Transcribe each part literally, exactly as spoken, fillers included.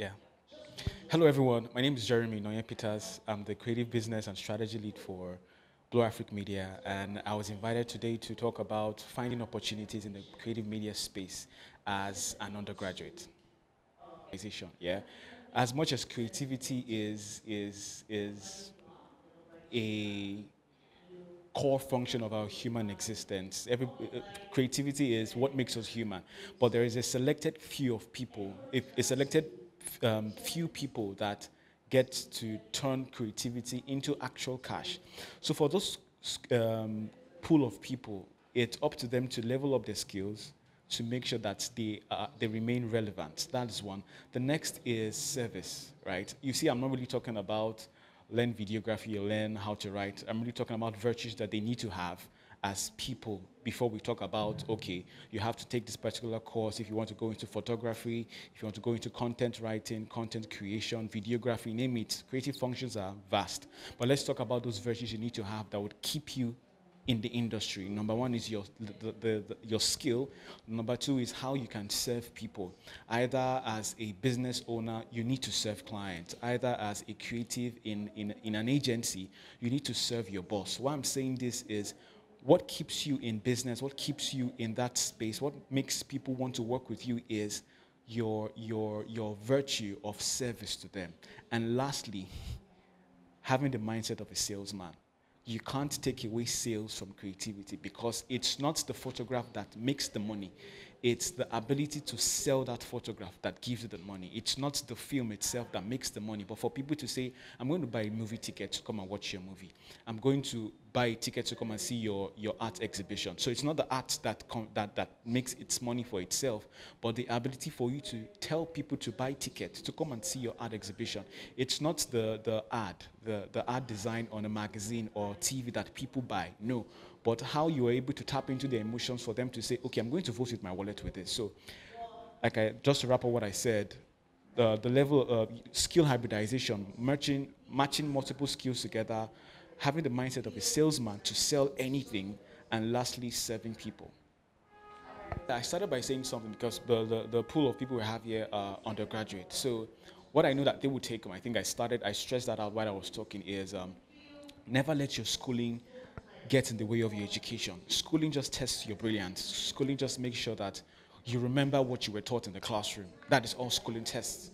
Yeah. Hello, everyone. My name is Jeremy Nonye Peters. I'm the creative business and strategy lead for Blue Africa Media, and I was invited today to talk about finding opportunities in the creative media space as an undergraduate. Yeah. As much as creativity is is is a core function of our human existence, every uh, creativity is what makes us human. But there is a selected few of people, a, a selected um, few people that get to turn creativity into actual cash. So for those um, pool of people, it's up to them to level up their skills to make sure that they, uh, they remain relevant. That is one. The next is service, right? You see, I'm not really talking about learn videography or learn how to write. I'm really talking about virtues that they need to have as people before we talk about, okay, you have to take this particular course if you want to go into photography, if you want to go into content writing, content creation, videography, name it. Creative functions are vast. But let's talk about those virtues you need to have that would keep you in the industry. Number one is your the, the, the, your skill. Number two is how you can serve people. Either as a business owner, you need to serve clients. Either as a creative in, in, in an agency, you need to serve your boss. Why I'm saying this is, what keeps you in business, what keeps you in that space, what makes people want to work with you is your, your, your virtue of service to them. And lastly, having the mindset of a salesman. You can't take away sales from creativity because it's not the photograph that makes the money. It's the ability to sell that photograph that gives you the money. It's not the film itself that makes the money. But for people to say, I'm going to buy a movie ticket to come and watch your movie. I'm going to buy a ticket to come and see your, your art exhibition. So it's not the art that, com that, that makes its money for itself, but the ability for you to tell people to buy tickets, to come and see your art exhibition. It's not the, the ad, the, the ad design on a magazine or T V that people buy, no. But how you are able to tap into their emotions for them to say, okay, I'm going to vote with my wallet with this. So like I, just to wrap up what I said, uh, the level of skill hybridization, merging, matching multiple skills together, having the mindset of a salesman to sell anything, and lastly, serving people. I started by saying something because the, the, the pool of people we have here are undergraduates. So what I know that they would take them, I think I started, I stressed that out while I was talking, is um, never let your schooling get in the way of your education. Schooling just tests your brilliance. Schooling just makes sure that you remember what you were taught in the classroom. That is all schooling tests,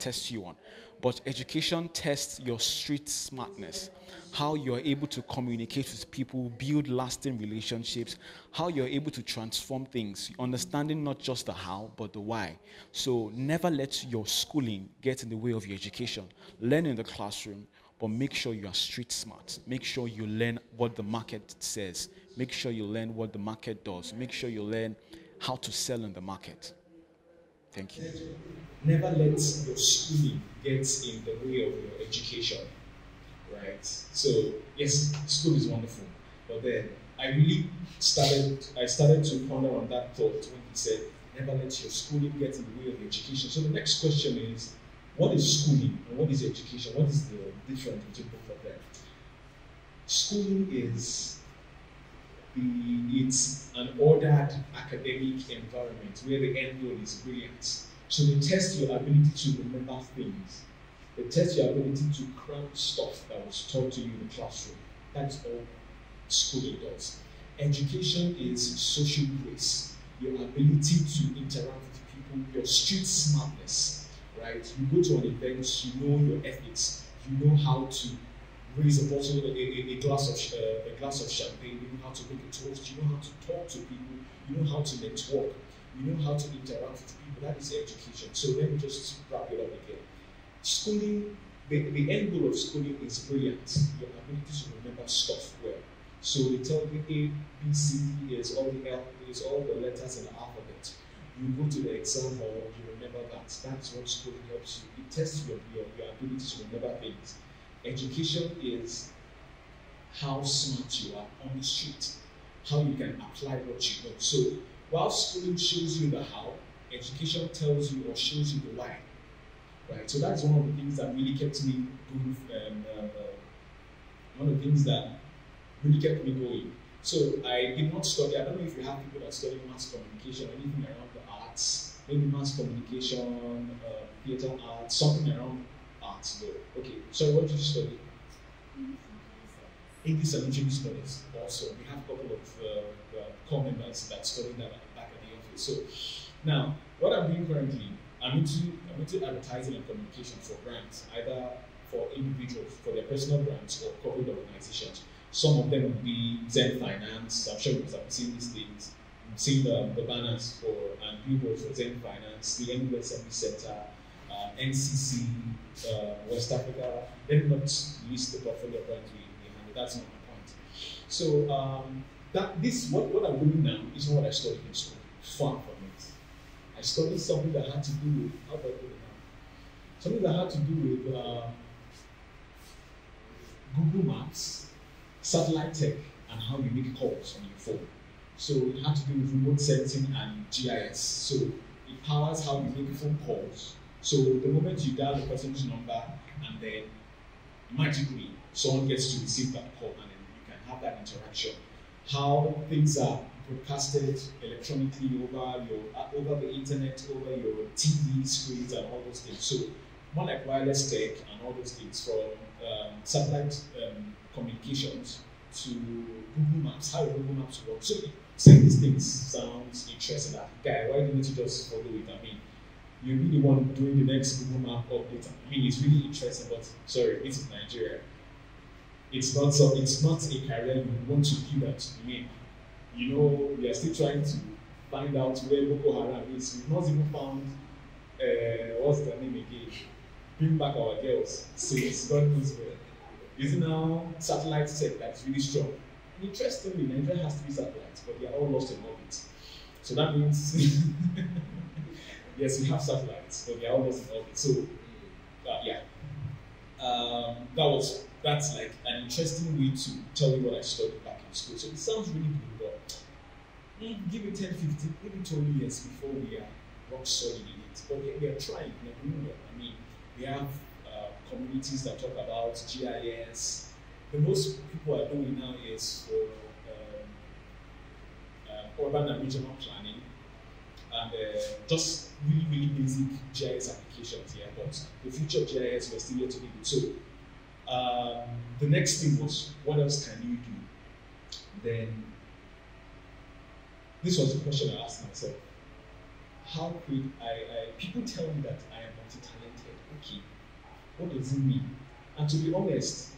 tests you on. But education tests your street smartness, how you're able to communicate with people, build lasting relationships, how you're able to transform things, understanding not just the how, but the why. So never let your schooling get in the way of your education. Learn in the classroom, but make sure you are street smart. Make sure you learn what the market says. Make sure you learn what the market does. Make sure you learn how to sell in the market. Thank you. Never let your schooling get in the way of your education, right? So yes, school is wonderful, but then I really started, I started to ponder on that thought when he said, never let your schooling get in the way of your education. So the next question is, what is schooling and what is education? What is the difference between both of them? Schooling is the, it's an ordered academic environment where the end goal is brilliance. So they test your ability to remember things. They test your ability to cram stuff that was taught to you in the classroom. That's all schooling does. Education is social grace, your ability to interact with people, your street smartness. Right? You go to an event, you know your ethics, you know how to raise a bottle, a, a, a, glass, of, uh, a glass of champagne, you know how to make a toast, you know how to talk to people, you know how to network, you know how to interact with people. That is education. So let me just wrap it up again. Schooling, the, the end goal of schooling is brilliance, your ability to remember stuff well. So they tell you A, B, C, D is all the, L, is all the letters in the alphabet. You go to the exam hall, you remember that. That's what schooling helps you. It tests your, your, your ability to remember things. Education is how smart you are on the street, how you can apply what you know. So while schooling shows you the how, education tells you or shows you the why. Right? So that's one of the things that really kept me going. Um, uh, one of the things that really kept me going. So I did not study, I don't know if you have people that study mass communication or anything around the arts, maybe mass communication, uh, theater art, something around art though. Okay, so what did you study? English and Egyptian studies also. We have a couple of uh, core members that study that back at the office. So now, what I'm doing currently, I'm into, I'm into advertising and communication for brands, either for individuals, for their personal brands or corporate organizations. Some of them would be Zen Finance. I'm sure because I've seen these things. I've seen the, the banners for and billboards for Zen Finance, the N U S M Center, uh, N C C, uh, West Africa. Then not least the portfolio brands we handle. That's not my point. So um, that this what what I'm doing now is what I studied in school. Far from it. I studied something that had to do with how do I put it now? Something that had to do with uh, Google Maps, satellite tech, and how you make calls on your phone. So it had to do with remote sensing and G I S. So it powers how you make phone calls. So the moment you dial the person's number, and then magically someone gets to receive that call, and then you can have that interaction. How things are broadcasted electronically over your over the internet, over your T V screens, and all those things. So more like wireless tech and all those things from um, satellite um, communications to Google Maps, how Google Maps work. So saying these things sounds interesting. Like, guy, why didn't you just follow it? I mean, you'll be the one doing the next Google Map update. I mean, it's really interesting, but sorry, this is Nigeria. It's not so. It's not a career you want to give up. I mean, you know, we are still trying to find out where Boko Haram is. We've not even found uh, what's the name again. Bring back our girls since God knows where. Is now satellite tech that's really strong. And interestingly, Nigeria has three satellites, but they are all lost in orbit. So that means, yes, we have satellites, but they are all lost in orbit. So, uh, yeah, um, that was that's like an interesting way to tell you what I studied back in school. So it sounds really good, but give it ten, fifteen, maybe twenty years before we are rock solid in it. But we, we are trying. We are doing well. I mean, we have. Communities that talk about G I S. The most people are doing now is for um, uh, urban and regional planning, and uh, just really, really basic G I S applications here. But the future of G I S was still yet to be good. So um, the next thing was, what else can you do? Then this was the question I asked myself: how could I? I people tell me that I am multi-talented. Okay. What does it mean? And to be honest,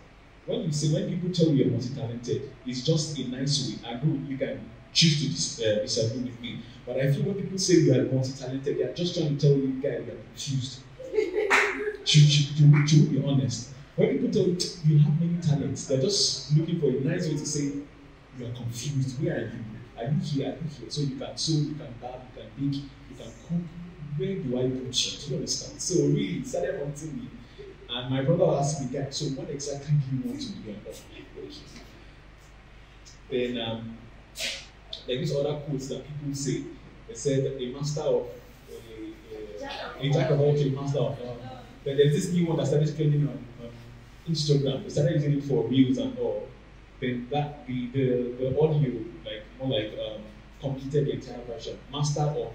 when you say, when people tell you you're multi-talented, it's just a nice way. I know you can choose to dis uh, disagree with me, but I feel when people say you are multi-talented, they are just trying to tell you, guys, you are confused. to, to, to, to be honest, when people tell you you have many talents, they're just looking for a nice way to say you are confused. Where are you? Are you here? Are you here? So you can sew, you can barb, you can bake, you can cook. Where do I put you? Do you understand? So really, it started haunting me. And my brother asked me, guy, so what exactly do you want to do? Then um, there is other quotes that people say. They said a master of a, a, a jack of all trades, master of all. Uh, then there's this new one that started trending on, on Instagram. They started using it for reels and all. Then that the the, the audio like more like um, completed the entire version. Master of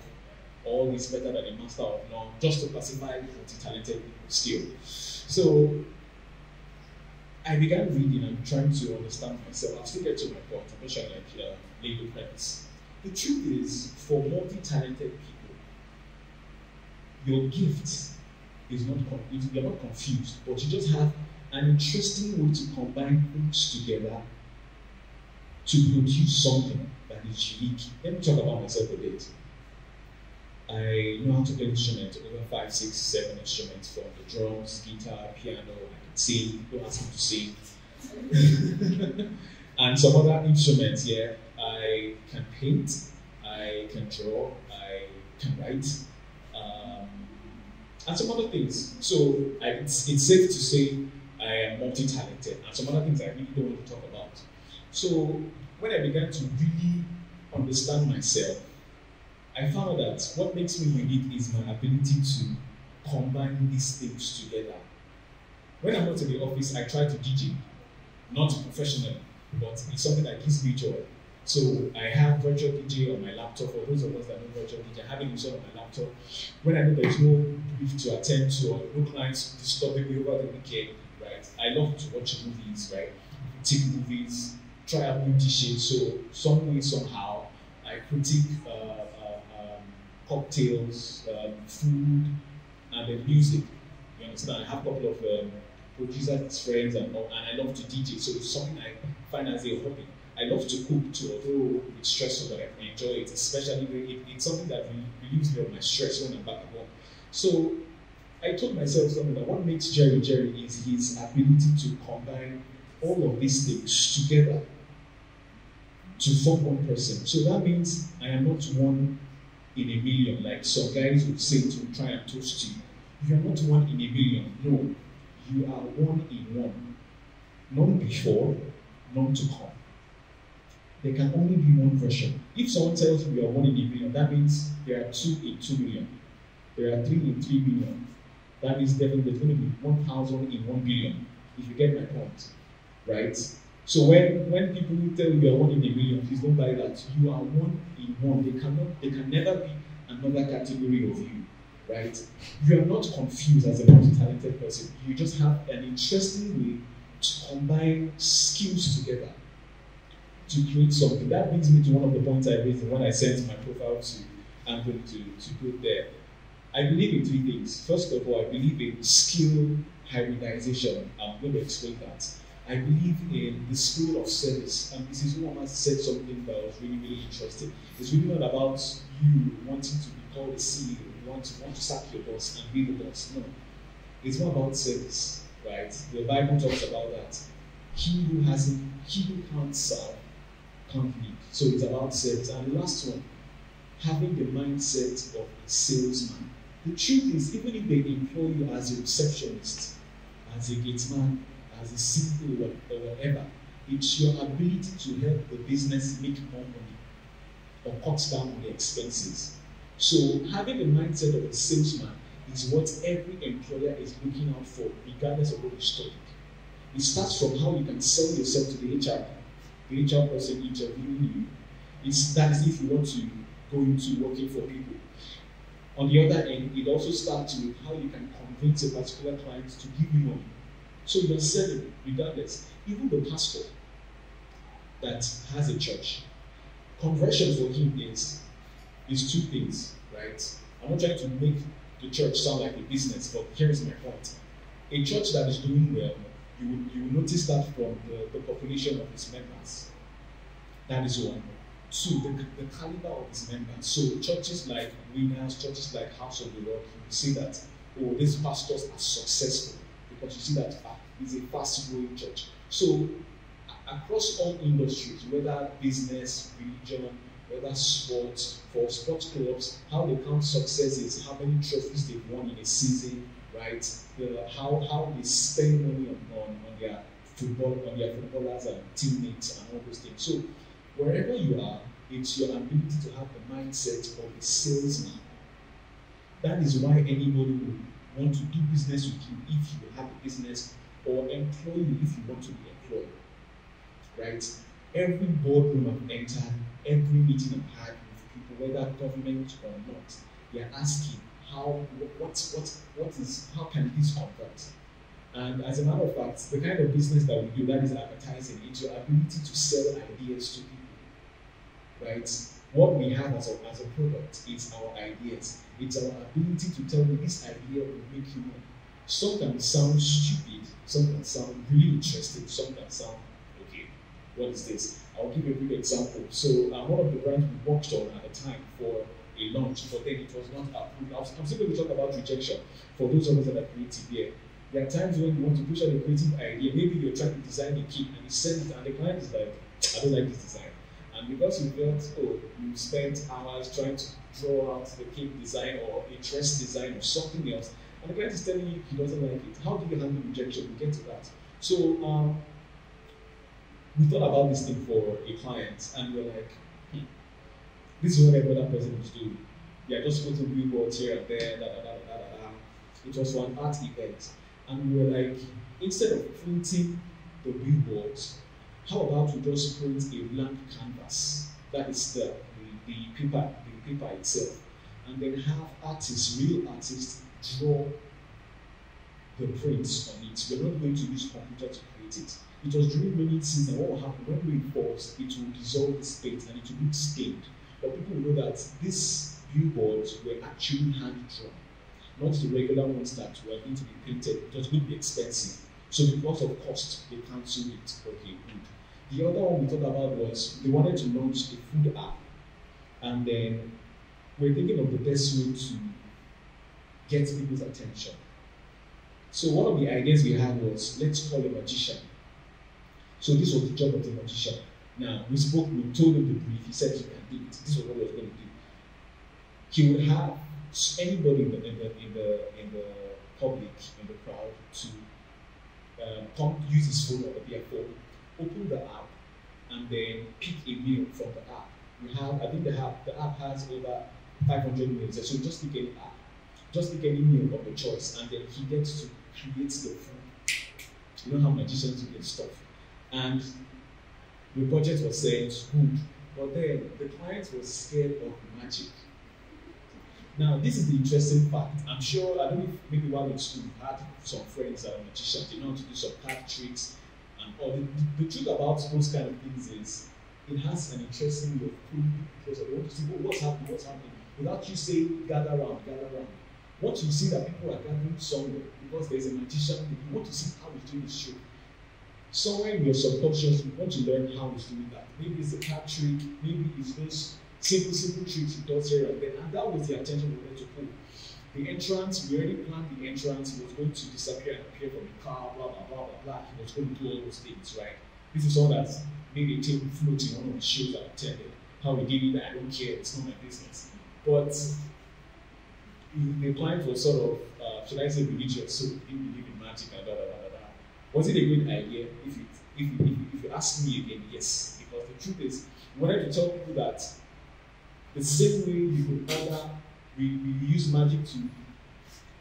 all is better than a master of none, just to classify multi-talented people still. So I began reading and trying to understand myself. I'll still get to my point, I'm not sure like uh, legal premise. The truth is, for multi-talented people, your gift is not, you're not confused, but you just have an interesting way to combine things together to produce something that is unique. Let me talk about myself a bit. I know how to play instruments, over five, six, seven instruments, from the drums, guitar, piano, I can sing, don't ask me to sing. And some other instruments, yeah. I can paint, I can draw, I can write, um, and some other things. So I, it's, it's safe to say I am multi-talented, and some other things I really don't want to talk about. So when I began to really understand myself, I found that what makes me unique is my ability to combine these things together. When I'm not in the office, I try to D J, not professionally, but it's something that gives me joy. So I have Virtual D J on my laptop. For those of us that know Virtual D J, having himself on my laptop, when I know there's no brief to attend to or no clients disturbing me over the weekend, right? I love to watch movies, right? Take movies, try out new dishes. So some way, somehow, I critique uh, uh, um, cocktails, um, food, and then music. You understand? I have a couple of um, producers, friends, and all, and I love to D J. So it's something I find as a hobby. I love to cook too, although it's stressful, but I enjoy it, especially when it, it's something that relieves me of my stress when I'm back at work. So I told myself something that what makes Jerry Jerry is his ability to combine all of these things together to form one person. So that means I am not one in a million, like some guys would say to try and toast you. You are not one in a million, no. You are one in one. None before, none to come. There can only be one version. If someone tells you you are one in a million, that means there are two in two million. There are three in three million. That means definitely there's going to be one thousand in one billion, if you get my point, right? So when, when people tell you you are one in a million, please don't buy that. You are one in one. They cannot, they can never be another category of you, right? You are not confused as a multi-talented person. You just have an interesting way to combine skills together to create something. That brings me to one of the points I raised when I sent my profile to Andrew to, to put there. I believe in three things. First of all, I believe in skill hybridization. I'm going to explain that. I believe in the school of service. And Missus Uwama said something that was really, really interesting. It's really not about you wanting to be called a C E O, you want to, want to sack your boss and be the boss. No. It's more about service, right? The Bible talks about that. He who hasn't, he who can't serve, company. So it's about sales. And the last one, having the mindset of a salesman. The truth is, even if they employ you as a receptionist, as a gate man, as a C E O or whatever, it's your ability to help the business make more money or cut down on the expenses. So having the mindset of a salesman is what every employer is looking out for, regardless of what you study. It starts from how you can sell yourself to the H R. The H R person interviewing you, it's that is if you want to go into working for people. On the other end, it also starts with how you can convince a particular client to give you money. So you're selling, regardless. Even the pastor that has a church, conversion for him is, is two things, right? I'm not trying to make the church sound like a business, but here's my point. A church that is doing well, You will, you will notice that from the, the population of his members. That is one. Two, the, the caliber of his members. So churches like Winners, churches like House of the Lord, you see that, oh, these pastors are successful because you see that it's a fast-growing church. So across all industries, whether business, religion, whether sports, for sports clubs, how they count success is how many trophies they've won in a season, right? The, how how they spend money on, on, on their football, on their footballers and teammates and all those things. So wherever you are, it's your ability to have the mindset of a salesman. That is why anybody would want to do business with you if you have a business, or employ you if you want to be employed. Right? Every boardroom I've entered, every meeting I've had with people, whether government or not, they are asking, How what what what is how can this convert? And as a matter of fact, the kind of business that we do, that is advertising, it's your ability to sell ideas to people, right? What we have as a as a product is our ideas. It's our ability to tell you this idea will make you money. Some can sound stupid, some can sound really interesting, some can sound okay. What is this? I'll give you a quick example. So uh, one of the brands we worked on at the time for a launch, but then it was not approved. I was, I'm still going to talk about rejection for those of us that are creative here. There are times when you want to push out a creative idea, maybe you're trying to design a kit and you send it, and the client is like, I don't like this design. And because you felt, oh, you spent hours trying to draw out the kit design or a dress design or something else, and the client is telling you he doesn't like it. How do you handle rejection? We get to that. So, um, we thought about this thing for a client, and we were like, this is what every other person is doing. They are just putting billboards here and there, da, da, da, da, da, da. It was for an art event. And we were like, instead of printing the billboards, How about we just print a blank canvas? That is the, the, the paper, the paper itself. And then have artists, real artists, draw the prints on it. We're not going to use computer to create it. It was during many scenes that what will happen when rain falls, it will dissolve its paint and it will look stained. But people will know that these billboards were actually hand drawn, not the regular ones that were going to be printed. It was going to be expensive. So because of cost, they cancelled it. Okay, good. The other one we thought about was they wanted to launch a food app, and then we're thinking of the best way to get people's attention. So one of the ideas we had was, let's call a magician. So this was the job of the magician. Now, we spoke, we told him the brief, he said he can do it. This was what he was going to do. He would have anybody in the, in the, in the, in the public, in the crowd, to um, come use his phone or their phone, open the app, and then pick a meal from the app. We have, I think the app, the app has over five hundred meals, so just pick any app. Just pick any meal of the choice, and then he gets to create the food. You know how magicians do this stuff. And the budget was said good, but then the client was scared of magic. Now, this is the interesting fact. I'm sure, I don't know if maybe while in school, you had some friends that are magicians, they know how to do some card tricks and all. The, the truth about those kind of things is it has an interesting way of pulling people because they want to see what's happening, what's happening, without you saying gather around, gather around. Once you see that people are gathering somewhere because there's a magician, you want to see how he's doing his show. Somewhere in your subconscious, you want to learn how he's doing that. Maybe it's a card trick, maybe it's those simple, simple tricks he does here and there. And that was the attention we wanted to pull. The entrance, we already planned the entrance. He was going to disappear and appear from the car, blah, blah, blah, blah, blah. He was going to do all those things, right? This is all that made a table float in one of the shows I attended. How we did it, I don't care, it's not my business. But the client was sort of, uh, should I say religious, so he didn't believe in magic and blah, blah, blah. Was it a good idea? If you, if, you, if, you, if you ask me again, yes. Because the truth is, we wanted to tell people that the same way you could order, we, we use magic to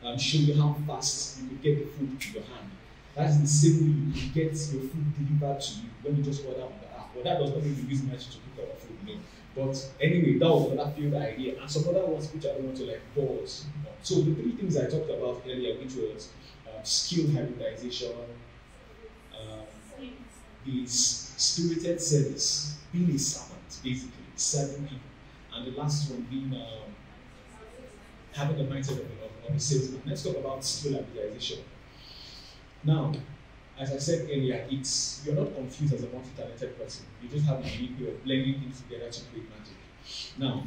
um, show you how fast you could get the food to your hand. That's the same way you could get your food delivered to you when you just order on the app. Well, that does not mean you use magic to cook our food, no. But anyway, that was another field idea. And some other ones which I don't want to like pause. So the three things I talked about earlier, which was um, skill hybridization, is spirited service, being a servant, basically, serving people. And the last one being um, having the mindset of, of, of a salesman. Let's talk about skill hybridization. Now, as I said earlier, it's you're not confused as a multi-talented person. You just have a unique way of blending things together to create magic. Now,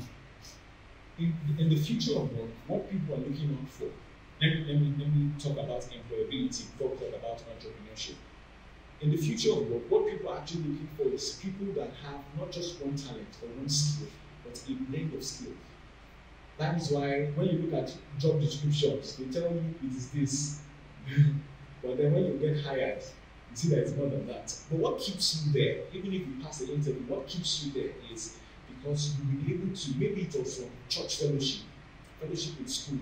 in, in the future of work, what people are looking out for, let me, let me, let me talk about employability before we talk about entrepreneurship. In the future of work, what people are actually looking for is people that have not just one talent or one skill, but a blend of skills. That is why when you look at job descriptions, they tell you it is this. But then when you get hired, you see that it's more than that. But what keeps you there, even if you pass the interview, what keeps you there is because you've been able to, maybe it was from church fellowship, fellowship in school,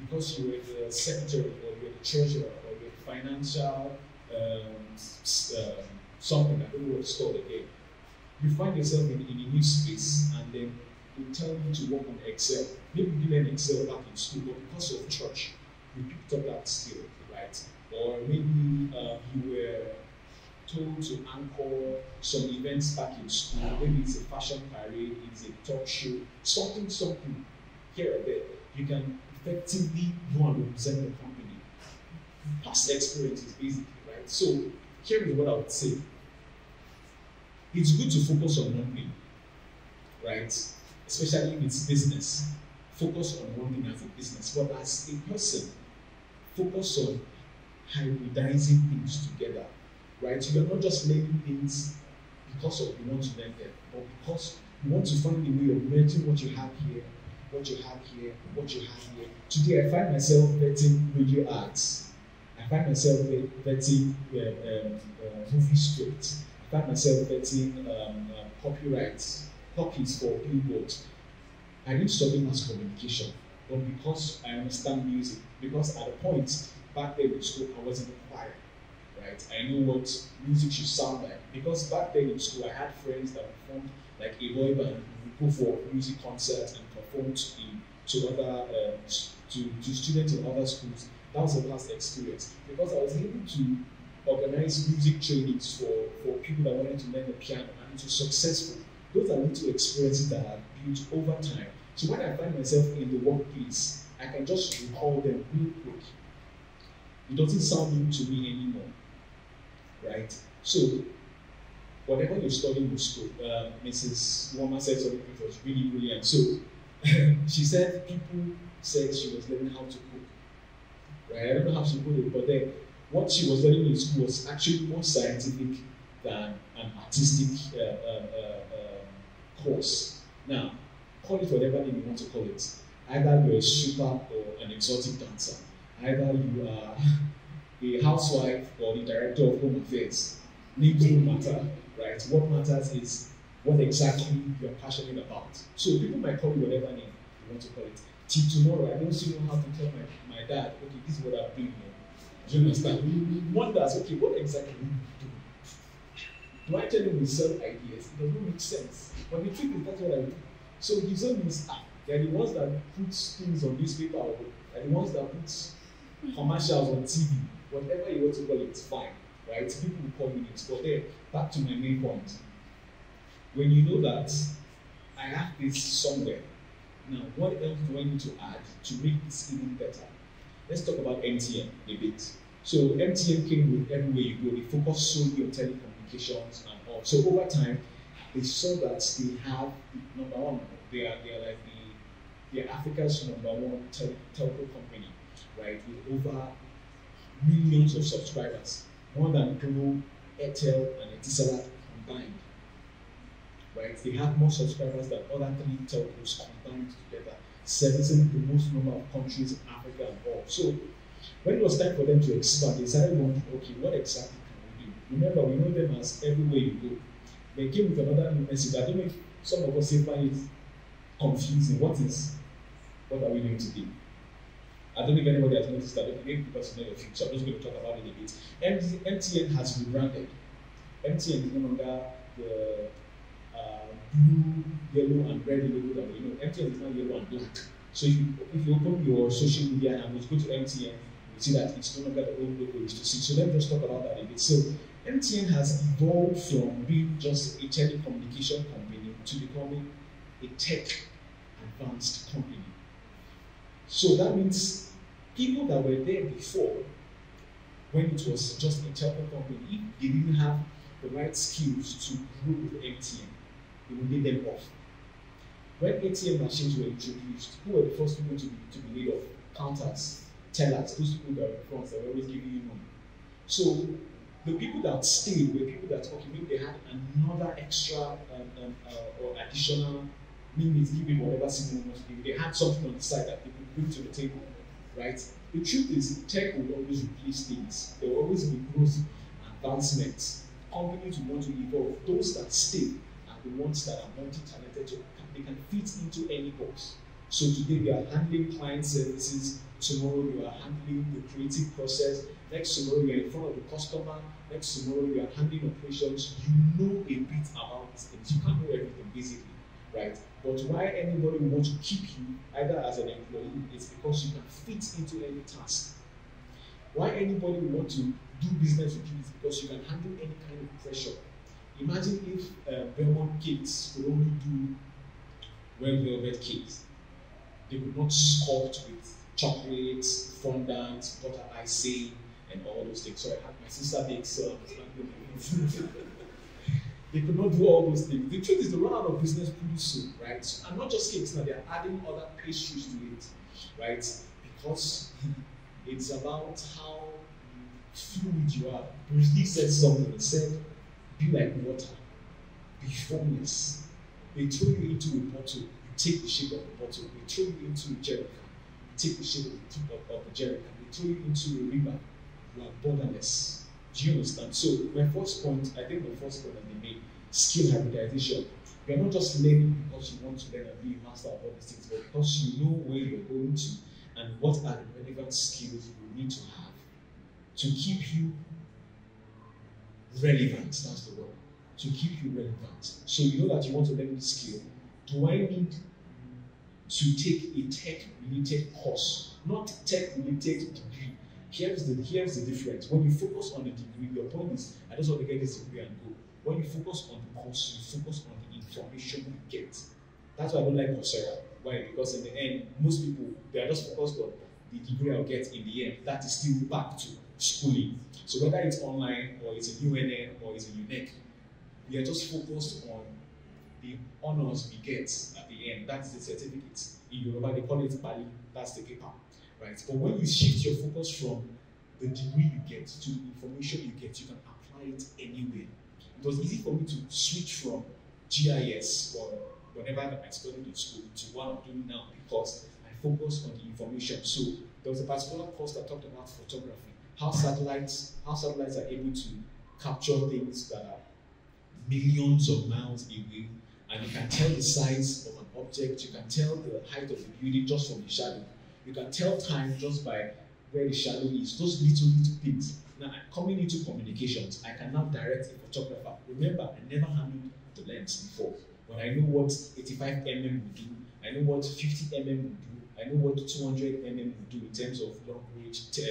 because you were the secretary or you were the treasurer or you were the financial, um, Um, something, I don't know what it's called again. You find yourself in, in a new space and then they tell you to work on Excel. Maybe you learn Excel back in school, but because of church, you picked up that skill, right? Or maybe uh, you were told to anchor some events back in school. Maybe it's a fashion parade, it's a talk show, something, something here or there. You can effectively go and represent the company. Past experiences, basically, right? So, here is what I would say. It's good to focus on one thing, right? Especially if it's business. Focus on one thing as a business. But as a person, focus on hybridizing things together, right? You're not just learning things because of you want to learn them, but because you want to find a way of merging what you have here, what you have here, what you have here. Today, I find myself vetting radio ads. I find myself vetting uh, um, uh, movie scripts. I find myself vetting um, uh, copyrights, copies for billboards. I didn't study mass communication, but because I understand music, because at a point back there in school I was in the choir, right? right? I know what music should sound like. Because back then in school, I had friends that performed like a boy band, who would go for music concerts and perform to, to other uh, to, to students in other schools. That was the last experience. Because I was able to organize music trainings for, for people that wanted to learn the piano, and it was successful. Those are little experiences that I've built over time. So when I find myself in the workplace, I can just recall them real quick. It doesn't sound new to me anymore, right? So whatever you're studying in school, uh, Missus Woma said something that was really brilliant. So she said people said she was learning how to cook, right? I don't know how she put it, but then what she was learning in school was actually more scientific than an artistic uh, uh, uh, course. Now, call it whatever name you want to call it. Either you're a stripper or an exotic dancer. Either you are a housewife or the director of home affairs. Names don't matter, right? What matters is what exactly you're passionate about. So people might call it whatever name you want to call it. Till tomorrow, I don't still know how to tell my, my dad, okay, this is what I've been here. Do you understand? We wonder, okay, what exactly do we do? Do I tell him we sell ideas? It doesn't make sense. But the truth is, that's what I do. So his own is, ah, they're the ones that put things on newspaper, or they're the ones that put commercials on T V, whatever you want to call it, it's fine, right? People will call me names. But then, back to my main point. When you know that I have this somewhere, now what else do I need to add to make this even better? Let's talk about M T N a bit. So M T N came with everywhere you go, they focus solely on telecommunications and all. So over time, they saw that they have number one. They are they are like the they are Africa's number one tel telco company, right? With over millions of subscribers, more than Google, Airtel, and Etisalat combined, right? They have more subscribers than other three telcos combined together, servicing the most number of countries in Africa and all. So when it was time for them to expand, they started wondering, okay, what exactly can we do? Remember, we know them as everywhere you go. They came with another new message. I don't know if some of us find it confusing. What is, what are we doing today? I don't know if anybody has noticed that, but maybe because you know your future, I'm just going to talk about it a bit. M T N has rebranded. M T N is no longer the uh, blue, yellow, and red logo that we know. M T N is now yellow and black. So if you, if you open your social media and go to M T N, you see that it's no longer the old logo used to see. So let me just talk about that a bit. So M T N has evolved from being just a telecommunication company to becoming a tech advanced company. So that means people that were there before, when it was just a telco company, they didn't have the right skills to grow with M T N. They would lay them off. When A T M machines were introduced, who were the first people to be, to be laid off? Counters, tellers, those people that were in front, that were always giving you money. So the people that stayed were people that, okay, maybe they had another extra um, um, uh, or additional minutes, giving whatever signal was given. They had something on the side that they could bring to the table, right? The truth is, tech will always replace things. There will always be growth, advancements. Companies will want to evolve. Those that stay are the ones that are multi-talented. They can fit into any box. So today we are handling client services. Tomorrow you are handling the creative process. Next tomorrow you are in front of the customer. Next tomorrow you are handling operations. You know a bit about these things. You can't know everything basically, right? But why anybody wants to keep you either as an employee is because you can fit into any task. Why anybody wants to do business with you is because you can handle any kind of pressure. Imagine if uh, Belmont kids could only do well velvet cakes. They would not sculpt with chocolate, fondant, butter icing, and all those things. So I had my sister make some. They could not do all those things. The truth is, they run out of business pretty soon, right? So, and not just cakes now, they are adding other pastries to it, right? Because it's about how fluid you are. Bruce Lee said something. He said, be like water, be formless. They throw you into a bottle, you take the shape of the bottle. They throw you into a jerrican, you take the shape of the jerrican. They throw you into a river, you are borderless. Do you understand? So my first point, I think the first point that they made, skill hybridization. You're not just learning because you want to learn and be a master of all these things, but because you know where you're going to and what are the relevant skills you need to have to keep you relevant, that's the word, to keep you relevant. So you know that you want to learn this skill. Do I need to take a tech-related course? Not tech-related degree. Here's the, here's the difference. When you focus on the degree, your point is, I just want to get this degree and go. When you focus on the course, you focus on the information you get. That's why I don't like Coursera. Why? Because in the end, most people, they are just focused on the degree I'll get in the end. That is still back to schooling. So whether it's online, or it's a U N N, or it's a U N E C, we are just focused on the honors we get at the end. That's the certificate. In Yoruba, they call it Bali. That's the paper. Right? But when you shift your focus from the degree you get to the information you get, you can apply it anywhere. It was easy for me to switch from G I S or whatever I studied in school to what I'm doing now because I focus on the information. So there was a particular course that talked about photography, how satellites, how satellites are able to capture things that are millions of miles away, and you can tell the size of an object, you can tell the height of the building just from the shadow. You can tell time just by where the shadow is, those little, little things. Now, coming into communications, I can now direct a photographer. Remember, I never handled the lens before. But I know what eighty-five millimeters would do, I know what fifty millimeters would do, I know what two hundred millimeters would do in terms of long range te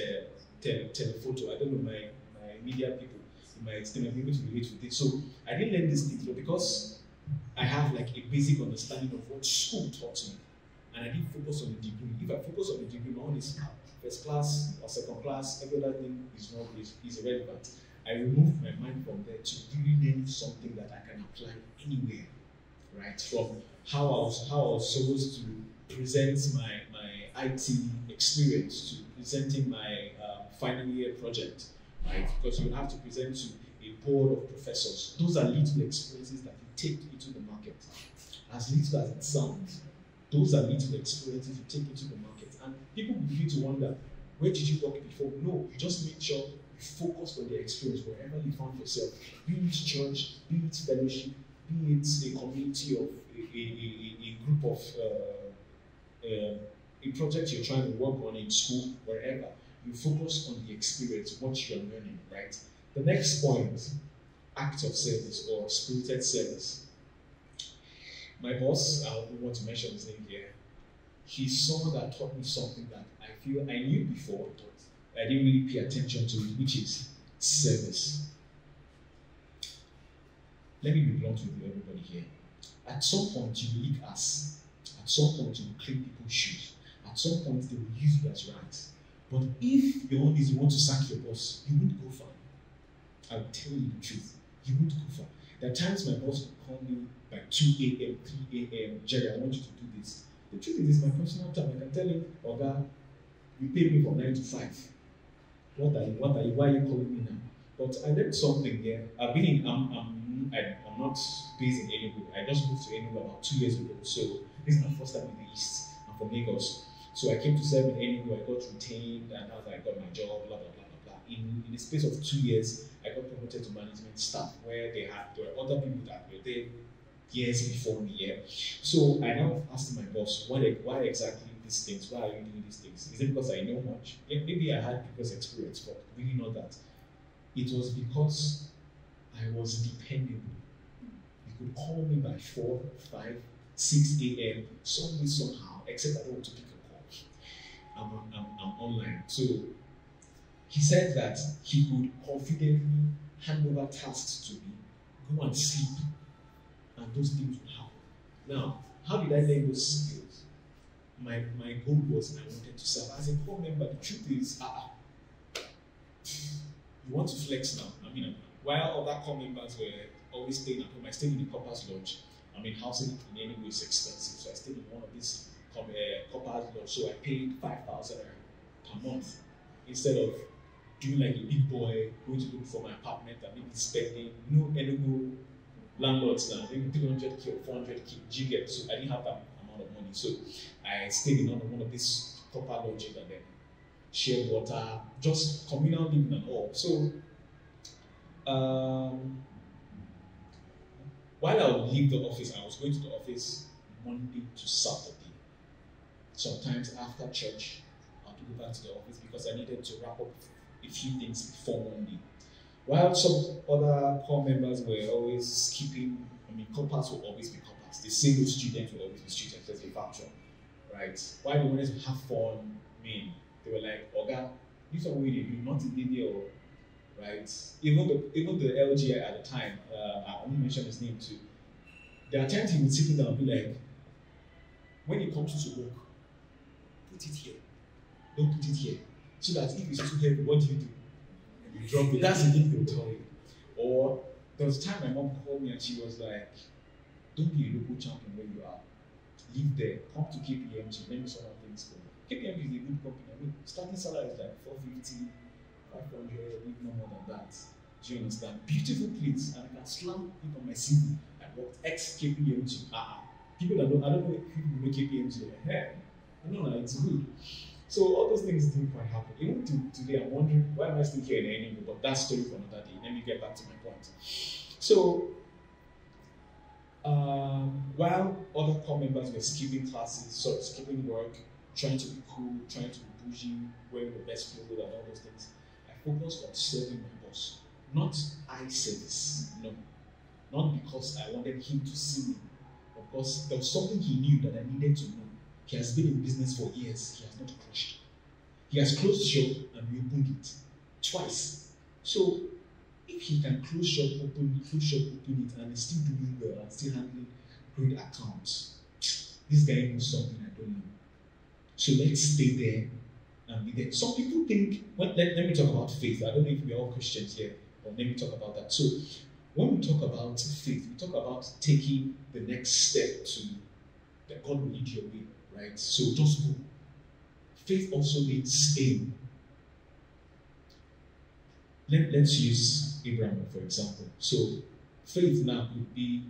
te telephoto. I don't know, my, my media people, my team have been able to relate with it. So I didn't learn these things, but because I have like a basic understanding of what school taught me, and I didn't focus on the degree. If I focus on the degree, my own is first class or second class, every other thing is not is, is irrelevant. I removed my mind from there to really learn something that I can apply anywhere. Right, from how I was how I was supposed to present my my I T experience to presenting my uh, final year project, right? Because you have to present to a board of professors. Those are little experiences that you take into the market. As little as it sounds, those are little experiences you take into the market, and people begin to wonder, where did you work before? No, you just make sure you focus on the experience wherever you found yourself. Be it church, be it fellowship. It's a community of a, a, a group of uh, uh, a project you're trying to work on in school, wherever. You focus on the experience, what you're learning, right? The next point, act of service or spirited service. My boss, I don't want to mention his name here, he's someone that taught me something that I feel I knew before, but I didn't really pay attention to it, which is service. Let me be blunt with you, everybody here. At some point, you will leak ass. At some point, you will clean people's shoes. At some point, they will use you as rats. But if your own is you want to sack your boss, you won't go far. I will tell you the truth. You won't go far. There are times my boss will call me by two A M, three A M, Jerry, I want you to do this. The truth is, it's my personal time. I can tell him, Oga, you pay me from nine to five. What are you, what are you, why are you calling me now? But I learned something here. Yeah. I've been in, I'm, I'm, I'm not based in Enugu. I just moved to Enugu about two years ago. So this is my first time in the East. I'm from Lagos. So I came to serve in Enugu. I got retained, and after I got my job, blah, blah, blah, blah, blah. In, in the space of two years, I got promoted to management staff, where they had, there were other people that were there years before me. Yeah. So I now asked my boss, why, why exactly these things? Why are you doing these things? Is it because I know much? Yeah, maybe I had people's experience, but really not that. It was because I was dependable. You could call me by four, five, six A M, some way, somehow, except I don't want to pick a call. I'm, I'm, I'm online. So he said that he could confidently hand over tasks to me, go and sleep, and those things would happen. Now, how did I learn those skills? My, my goal was I wanted to serve as a core member. The truth is, ah, uh, you want to flex now. I mean, while other core members were always staying at home, I stayed in the Copper's Lodge. I mean, housing in any way is expensive, so I stayed in one of these uh, Copper's Lodge. So I paid five thousand per month instead of doing like a big boy, going to look for my apartment and maybe spending no Enugu landlords now, maybe three hundred K or four hundred K. You get, so I didn't have that amount of money. So I stayed in one of these Copper Lodges and then shared water, just communal living and all. So, um, while I would leave the office, I was going to the office Monday to Saturday. Sometimes after church, I would go back to the office because I needed to wrap up a few things before Monday. While some other core members were always skipping, I mean, corpus will always be corpus. The single students will always be students, as a function, right? Why they wanted to have fun, I mean, they were like, Oga, this one we did, nothing did there, right? Even the, even the L G I at the time, uh, I only mentioned his name too. There are times he would sit down and be like, when it comes to work, put it here. Don't put it here. So that if it's too heavy, what do you do? You drop it. That's the thing they would tell you. Or there was a time my mom called me and she was like, don't be a local champion where you are. Live there. Come to K P M G. Let me sort of things go. K P M G is a good company. I mean, starting salary is like four fifty, five hundred, maybe no more than that. Do you understand? Beautiful place. And I can slam it on my C V. I worked ex-K P M G. Ah, people that don't, I don't know if people know K P M G. Like, hey, I know that it's good. So all those things didn't quite happen. Even to, today, I'm wondering why am I still here in anymore? But that story for another day. Let me get back to my point. So um, while other core members were skipping classes, sorry, skipping work, trying to be cool, trying to be bougie, wearing the best clothes and all those things, I focused on serving my boss. Not eye service, no. Not because I wanted him to see me, but because there was something he knew that I needed to know. He has been in business for years. He has not crushed. He has closed shop and reopened it twice. So if he can close shop, open, close shop, open it, and is still doing well and still handling great accounts, this guy knows something I don't know. So let's stay there and be there. Some people think. Well, let, let me talk about faith. I don't know if we are all Christians here, but let me talk about that. So when we talk about faith, we talk about taking the next step to that God will lead your way. Right? So just go. Faith also needs aim. Let, let's use Abraham for example. So faith now could be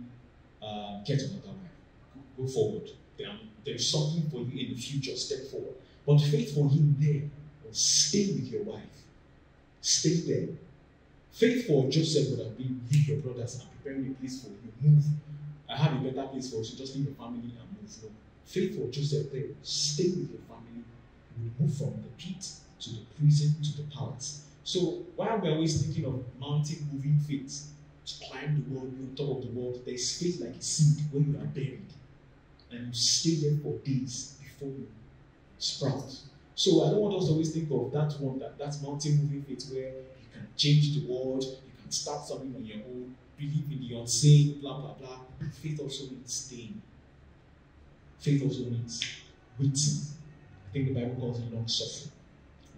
uh, get another way, go forward. There, there is something for you in the future. Step forward. But faith for him there was stay with your wife. Stay there. Faith for Joseph would have been leave your brothers and preparing a place for you. Move. I have a better place for you. So just leave your family and move. No. Faithful Joseph there, stay with your family, move from the pit to the prison to the palace. So while we're always thinking of mountain moving faith, to climb the world, be on top of the world, there's faith like a seed when you are buried. And you stay there for days before you sprout. So I don't want us to always think of that one, that, that mountain moving faith where you can change the world, you can start something on your own, believe in the unseen, blah, blah, blah. Faith also means staying. Faith also means waiting. I think the Bible calls it long suffering.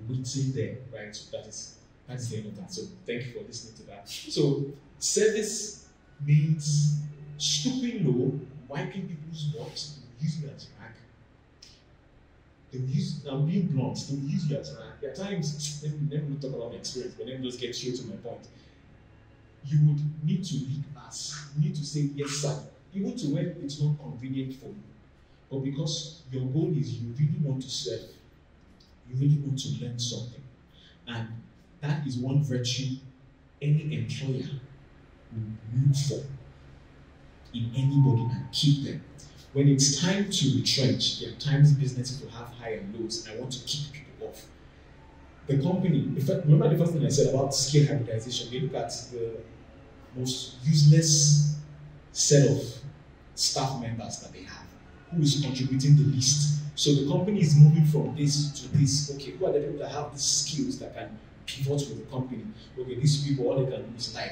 Waiting there, right? So that is that's the end of that. So thank you for listening to that. So service means stooping low, wiping people's butts, using their rag. They will use now being blunt, they will use their rag. There are times, let me never talk about my experience, but let me just get straight to my point. You would need to lead us, you need to say yes, sir, even to when it's not convenient for you. But because your goal is you really want to serve, you really want to learn something. And that is one virtue any employer will look for in anybody and keep them. When it's time to retrench, there are times businesses will have high and lows, and I want to keep people off. The company, if I, remember the first thing I said about skill hybridization, we look at the most useless set of staff members that they have. Who is contributing the least? So the company is moving from this to this. Okay, who are the people that have these skills that can pivot with the company? Okay, these people, all they can do is type.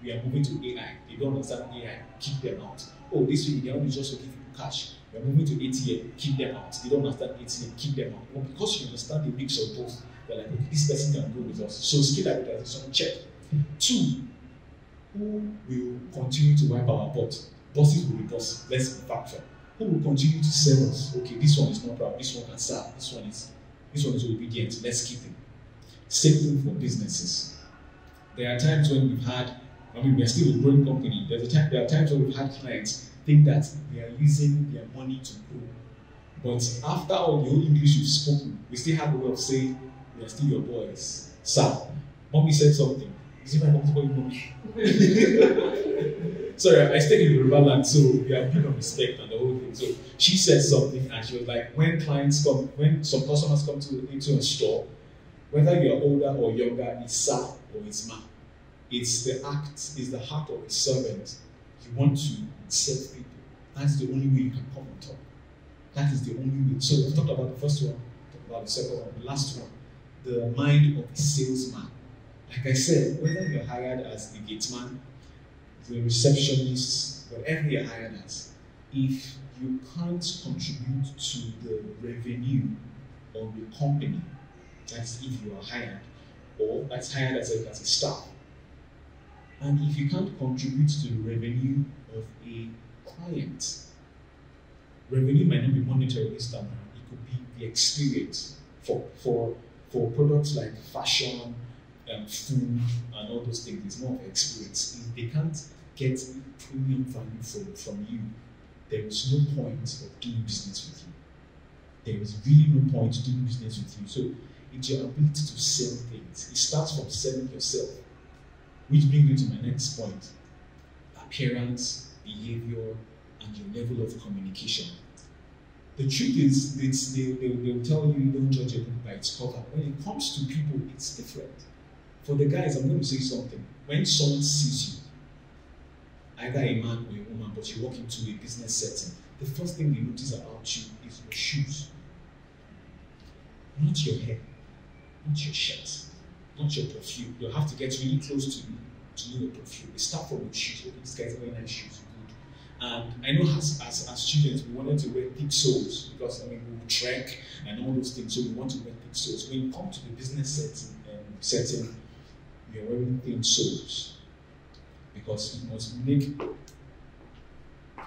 We are moving to A I. They don't understand A I. Keep them out. Oh, these people, they only just give you cash. We are moving to A T M. Keep them out. They don't understand A T M. Keep them out. Well, because you understand the mix of both, they're like, okay, this person can go with us. So skill hybridization, check. Two, who will continue to wipe our butt? Bosses will be bosses. Let's be factual. Who will continue to serve us? Okay, this one is not proud, this one can serve, this one is this one is obedient, let's keep him. Same thing for businesses. There are times when we've had, I mean, we're still a growing company. There's a time, there are times when we've had clients think that they are using their money to grow. But after all the old English you've spoken, we still have a way of saying, we are still your boys. Sir, mommy said something. Is it my mom's boy, mommy? Sorry, I stayed in Yoruba land, so we have big respect and the whole thing. So she said something, and she was like, when clients come, when some customers come to into a store, whether you're older or younger, it's sir or it's ma. It's the act, it's the heart of a servant. You want to serve people. That's the only way you can come on top. That is the only way. So we've talked about the first one, talked about the second one, the last one, the mind of a salesman. Like I said, whether you're hired as the gateman, the receptionist, whatever you're hired as, if you can't contribute to the revenue of the company, that's if you are hired, or that's hired as a, as a staff. And if you can't contribute to the revenue of a client, revenue might not be monetary this time around, it could be the experience for, for, for products like fashion, um, food, and all those things. It's more of experience. If they can't get premium value from, from you, there is no point of doing business with you. There is really no point to doing business with you. So it's your ability to sell things. It starts from selling yourself, which brings me to my next point. Appearance, behavior, and your level of communication. The truth is, it's, they, they, they'll tell you don't judge a book by its cover. When it comes to people, it's different. For the guys, I'm going to say something. When someone sees you, either a man or a woman, but you walk into a business setting, the first thing they notice about you is your shoes. Not your hair, not your shirt, not your perfume. You'll have to get really close to you to know the perfume. They start from your shoes. Okay, this guy's wearing nice shoes. And I know as, as, as students, we wanted to wear thick soles because I mean, we would trek and all those things, so we want to wear thick soles. When you come to the business setting, um, setting you're wearing thin soles because you must make, you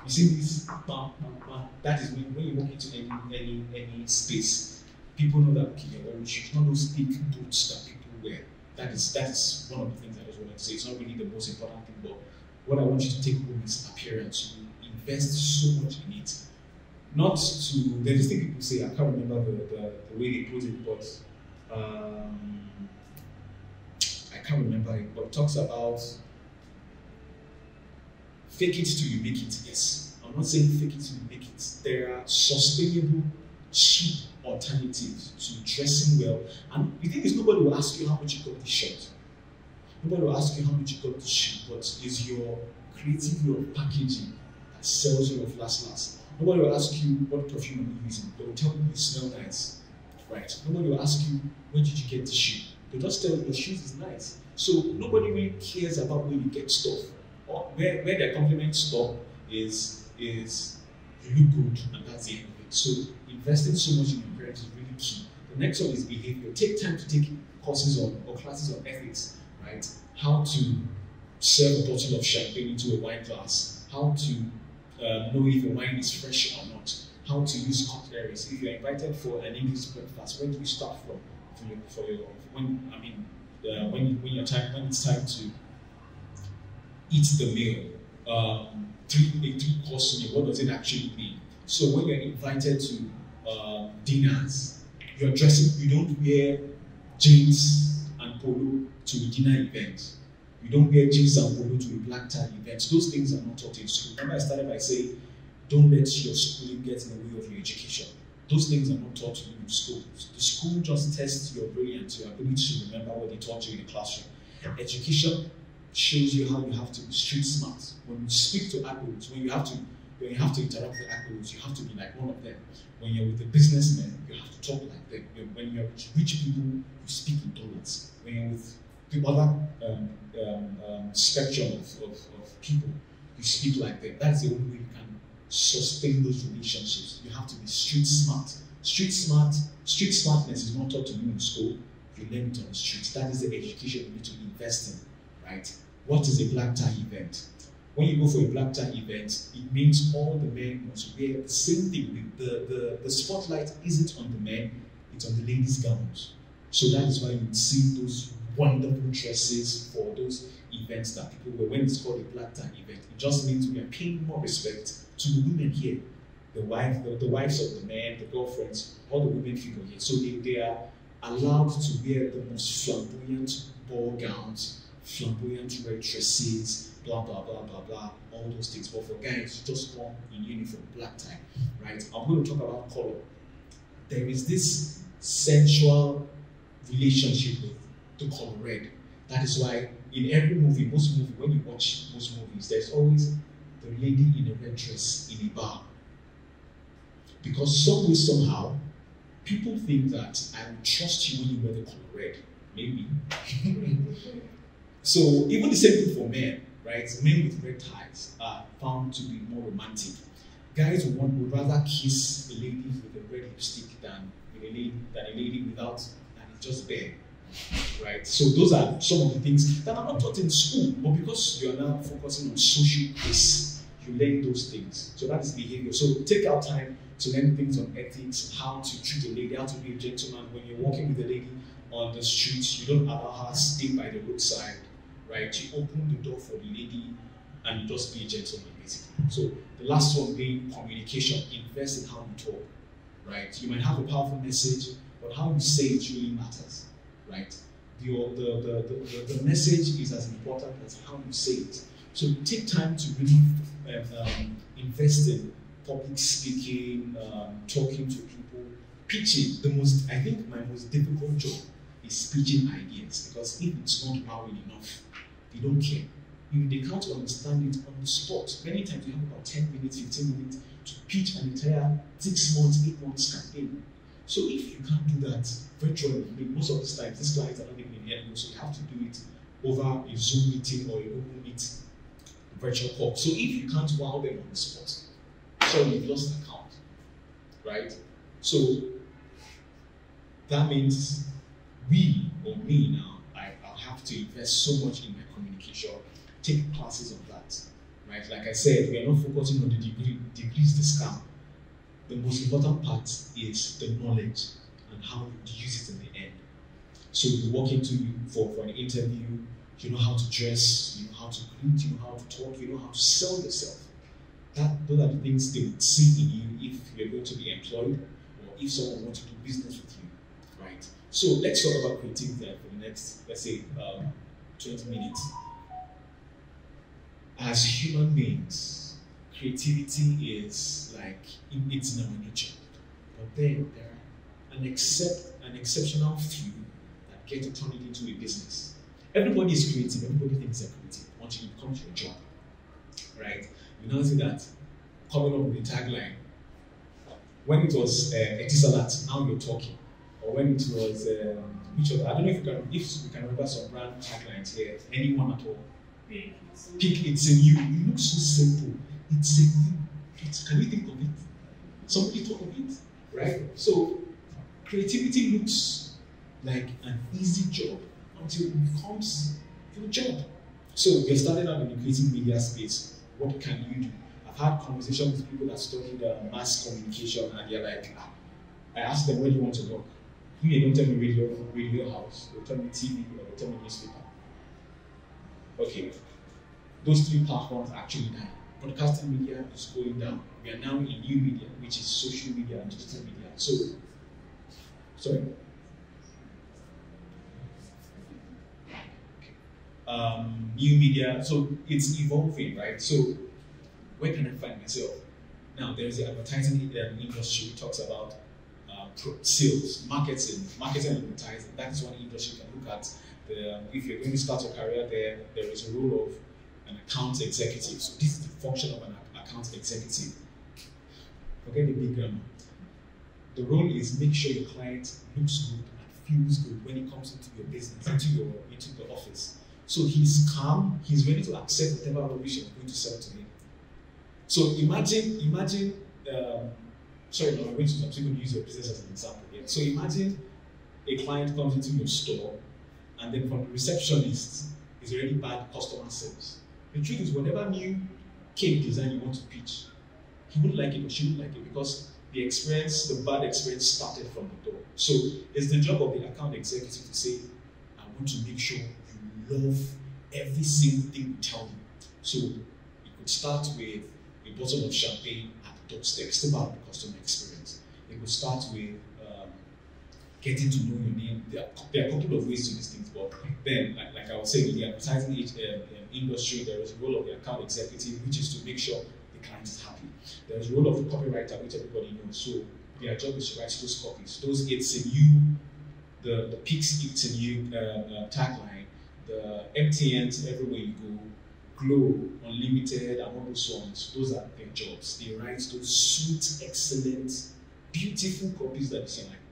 see this, bah, bah, bah. That is when, when you walk into any, any, any space, people know that okay, you're wearing shoes, not those thick boots that people wear. That is, that is one of the things I just wanted to say. It's not really the most important thing, but what I want you to take home is appearance. You invest so much in it. Not to, there's this thing people say, I can't remember the, the, the way they put it, but um, I can't remember it, but it talks about fake it till you make it. Yes, I'm not saying fake it till you make it. There are sustainable, cheap alternatives to dressing well. And the thing is, nobody will ask you how much you got this shirt. Nobody will ask you how much you got to shoot, but it's your creative way of packaging that sells you off last last. Nobody will ask you what perfume are you using. They will tell you it smells nice, right? Nobody will ask you where did you get the shoe. They'll just tell you your shoes is nice. So nobody really cares about where you get stuff. Or where, where their compliment stop is, is you look good and that's the end of it. So investing so much in your parents is really key. The next one is behavior. Take time to take courses on or classes on ethics. Right? How to serve a bottle of champagne into a wine glass, how to uh, know if a wine is fresh or not, how to use cutleries. If you're invited for an English breakfast, where do you start from? For your, for your when I mean, uh, when when your time when it's time to eat the meal, um, three a three course meal. What does it actually mean? So when you're invited to uh, dinners, you're dressing. You don't wear jeans and polo to a dinner event. You don't wear jeans and polo to a black tie event. Those things are not taught in school. Remember I started by saying, don't let your schooling get in the way of your education. Those things are not taught to you in school. The school just tests your brilliance, your ability to remember what they taught you in the classroom. Yeah. Education shows you how you have to be street smart. When you speak to adults, when you have to when you have to interact with adults, you have to be like one of them. When you're with a businessman, you have to talk like them. When you're with rich people, you speak in dollars. When you're with the other um, um, um, spectrum of, of, of people, you speak like that. That's the only way you can sustain those relationships. You have to be street smart. Street smart, street smartness is not taught to you in school. You learn it on the streets. That is the education you need to invest in, right? What is a black tie event? When you go for a black tie event, it means all the men must wear the same thing. The, the, the spotlight isn't on the men, it's on the ladies' gowns. So that is why you see those wonderful dresses for those events that people wear. When it's called a black tie event, it just means we are paying more respect to the women here. The wife, the, the wives of the men, the girlfriends, all the women figure here. So they, they are allowed to wear the most flamboyant ball gowns, flamboyant red dresses, blah, blah, blah, blah, blah, all those things. But for guys, just come in uniform, black tie, right? I'm going to talk about color. There is this sensual relationship with the color red. That is why in every movie, most movie, when you watch most movies, there's always the lady in a red dress in a bar. Because some way, somehow, people think that I will trust you when you wear the color red. Maybe. So even the same thing for men, right? Men with red ties are found to be more romantic. Guys would, would rather kiss a lady with a red lipstick than with a lady than a lady without, and it's just bare. Right? So those are some of the things that are not taught in school, but because you are now focusing on social grace, you learn those things. So that is behavior. So take our time to learn things on ethics, how to treat a lady, how to be a gentleman. When you're walking with a lady on the streets, you don't allow her to stay by the roadside, right? You open the door for the lady and just be a gentleman, basically. So the last one being communication. Invest in how you talk, right? You might have a powerful message, but how you say it really matters, right? The, the, the, the, the message is as important as how you say it. So take time to really um, invest in public speaking, um, talking to people, pitching. The most, I think my most difficult job is pitching ideas, because if it's not powerful enough, they don't care. If they can't understand it on the spot, many times you have about ten minutes, fifteen minutes to pitch an entire six months, eight months campaign. So if you can't do that virtually, I mean, most of the times these clients are not even in airport, so you have to do it over a Zoom meeting or a Google Meet, a virtual call. So if you can't wow them on the spot, so you've lost the count, right? So that means we, or me now, I, I'll have to invest so much in my communication, take classes on that, right? Like I said, we are not focusing on the degree, degrees this camp. The most important part is the knowledge and how you use it in the end. So you walk into you for, for an interview, you know how to dress, you know how to greet, you know how to talk, you know how to sell yourself. That, those are the things they would see in you if you're going to be employed or if someone wants to do business with you, right? So let's talk about creativity for the next, let's say, um, twenty minutes. As human beings, creativity is like, in, it's in our nature. But then there are an, except, an exceptional few that get to turn it into a business. Everybody is creative, everybody thinks they're creative until it becomes your job, right? You now see that coming up with a tagline. When it was uh, Etisalat, now you're talking. Or when it was, uh, which other, I don't know if you can, if you can remember some brand taglines here, anyone at all. Pick it's in you. It looks so simple. It's in you. It's, can you think of it? Somebody thought of it, right? So creativity looks like an easy job until it becomes your job. So you're starting out in the creative media space. What can you do? I've had conversations with people that studied uh, mass communication, and they're like, ah. I asked them, where do you want to work? They don't tell me radio, radio house. They tell me T V, or they tell me newspaper. Okay, those three platforms actually die. Broadcasting media is going down. We are now in new media, which is social media and digital media. So, sorry. Um, new media, so it's evolving, right? So, where can I find myself? Now, there's the advertising industry talks about uh, sales, marketing, marketing and advertising. That's one industry you can look at. The, if you're going to start your career there, there is a role of an account executive. So this is the function of an account executive. Forget the big grammar. The role is make sure your client looks good and feels good when it comes into your business, into your into the office. So he's calm, he's ready to accept whatever rubbish you're going to sell to him. So imagine, imagine, um, sorry, no, I'm going to, I'm still going to use your business as an example here. So imagine a client comes into your store, and then from the receptionist is already bad customer service. The truth is, whatever new cake design you want to pitch, he wouldn't like it or she wouldn't like it, because the experience, the bad experience started from the door. So it's the job of the account executive to say, I want to make sure you love every single thing we tell you. So you could start with a bottle of champagne at the doorstep, it's about the customer experience. It could start with getting to know your name. There are, there are a couple of ways to these things, but then, like, like I was saying, in the advertising age, uh, industry, there is a role of the account executive, which is to make sure the client is happy. There is a role of the copywriter, which everybody knows. So their job is to write those copies. Those it's in you, the, the peaks it's in you uh, uh, tagline, the M T Ns everywhere you go, Glow, Unlimited, and all those ones, those are their jobs. They write those sweet, excellent, beautiful copies that you see like